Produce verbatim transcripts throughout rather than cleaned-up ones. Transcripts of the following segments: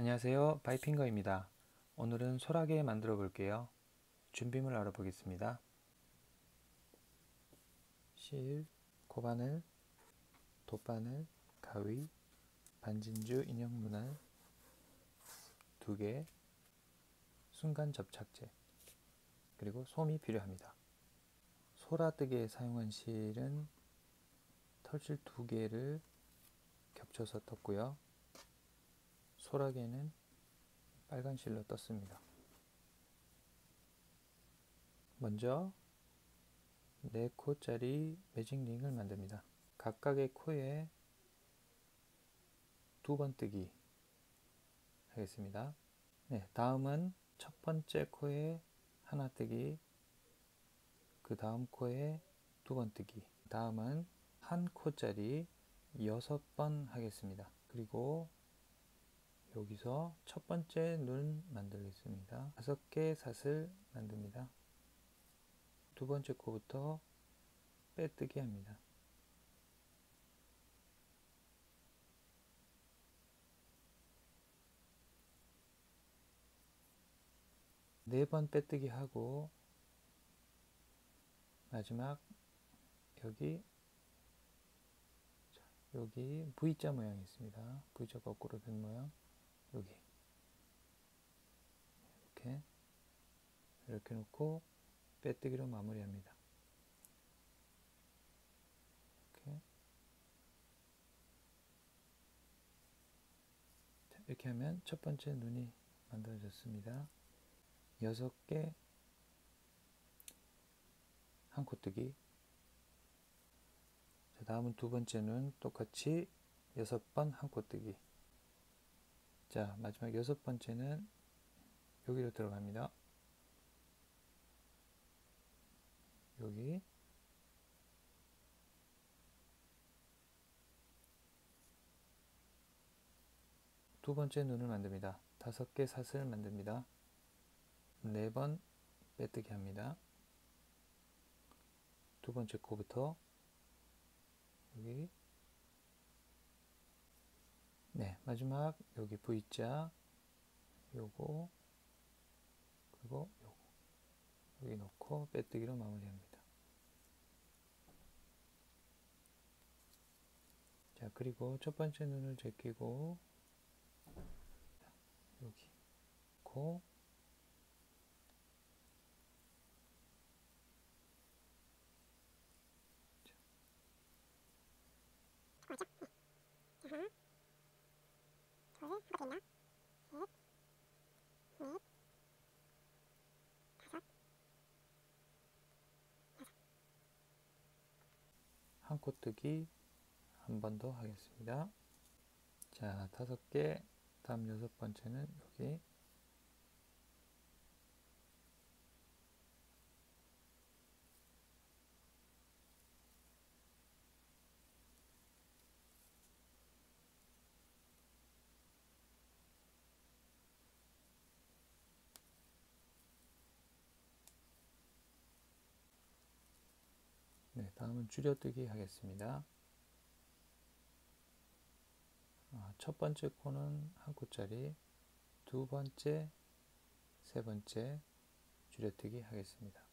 안녕하세요, 바이핑거입니다. 오늘은 소라게 만들어 볼게요. 준비물 알아보겠습니다. 실, 코바늘, 돗바늘, 가위, 반진주 인형 눈알, 두 개, 순간 접착제, 그리고 솜이 필요합니다. 소라뜨개에 사용한 실은 털실 두 개를 겹쳐서 떴고요. 소라게는 빨간 실로 떴습니다. 먼저 네 코짜리 매직링을 만듭니다. 각각의 코에 두 번 뜨기 하겠습니다. 네, 다음은 첫 번째 코에 하나 뜨기, 그 다음 코에 두 번 뜨기, 다음은 한 코짜리 여섯 번 하겠습니다. 그리고 여기서 첫 번째 눈 만들겠습니다. 다섯 개 사슬 만듭니다. 두 번째 코부터 빼뜨기 합니다. 네 번 빼뜨기 하고 마지막 여기 여기 V자 모양이 있습니다. V자 거꾸로 된 모양, 여기 이렇게 이렇게 놓고 빼뜨기로 마무리합니다. 이렇게 이렇게 하면 첫 번째 눈이 만들어졌습니다. 여섯 개 한 코 뜨기. 자, 다음은 두 번째 눈 똑같이 여섯 번 한 코 뜨기. 자, 마지막 여섯 번째는 여기로 들어갑니다. 여기 두 번째 눈을 만듭니다. 다섯 개 사슬 만듭니다. 네 번 빼뜨기 합니다. 두 번째 코부터 여기, 네, 마지막 여기 V자 요거, 그리고 요거 여기 놓고 빼뜨기로 마무리합니다. 자, 그리고 첫 번째 눈을 제끼고 여기 코, 한 코 뜨기 한 번 더 하겠습니다. 자, 다섯 개, 다음 여섯 번째는 여기 네, 다음은 줄여뜨기 하겠습니다. 아, 첫 번째 코는 한 코짜리, 두 번째, 세 번째 줄여뜨기 하겠습니다.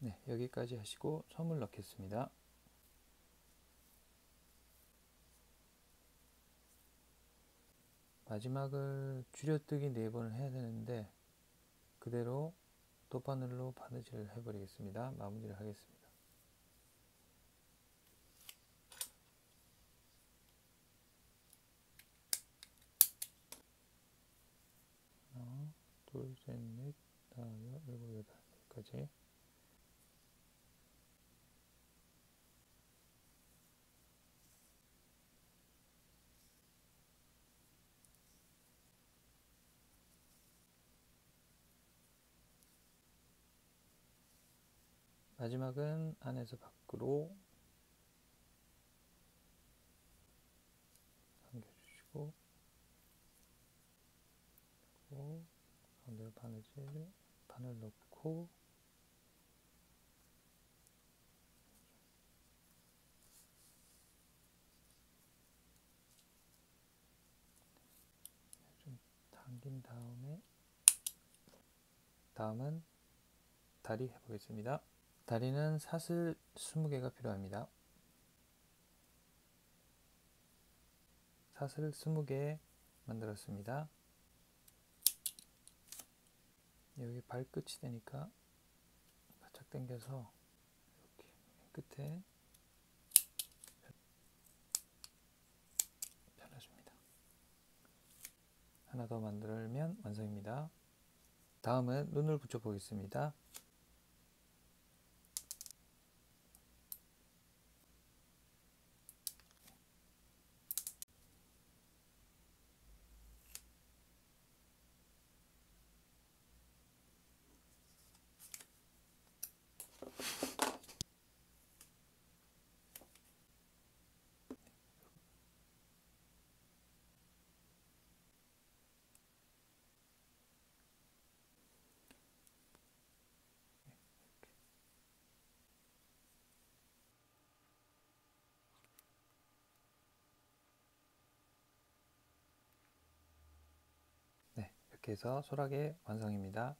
네, 여기까지 하시고 솜을 넣겠습니다. 마지막을 줄여뜨기 네 번을 해야 되는데 그대로 돗바늘로 바느질을 해버리겠습니다. 마무리를 하겠습니다. 하나, 둘, 셋, 넷, 다섯, 일곱, 여덟, 여기까지. 마지막은 안에서 밖으로 당겨주시고, 그리고 가운데로 바느질, 바늘 넣고, 한 다음에 다음은 다리 해보겠습니다. 다리는 사슬 스무 개가 필요합니다. 사슬 스무 개 만들었습니다. 여기 발끝이 되니까 바짝 당겨서 이렇게 끝에 펴놔줍니다. 하나 더 만들면 완성입니다. 다음은 눈을 붙여 보겠습니다. 이렇게 해서 소라게 완성입니다.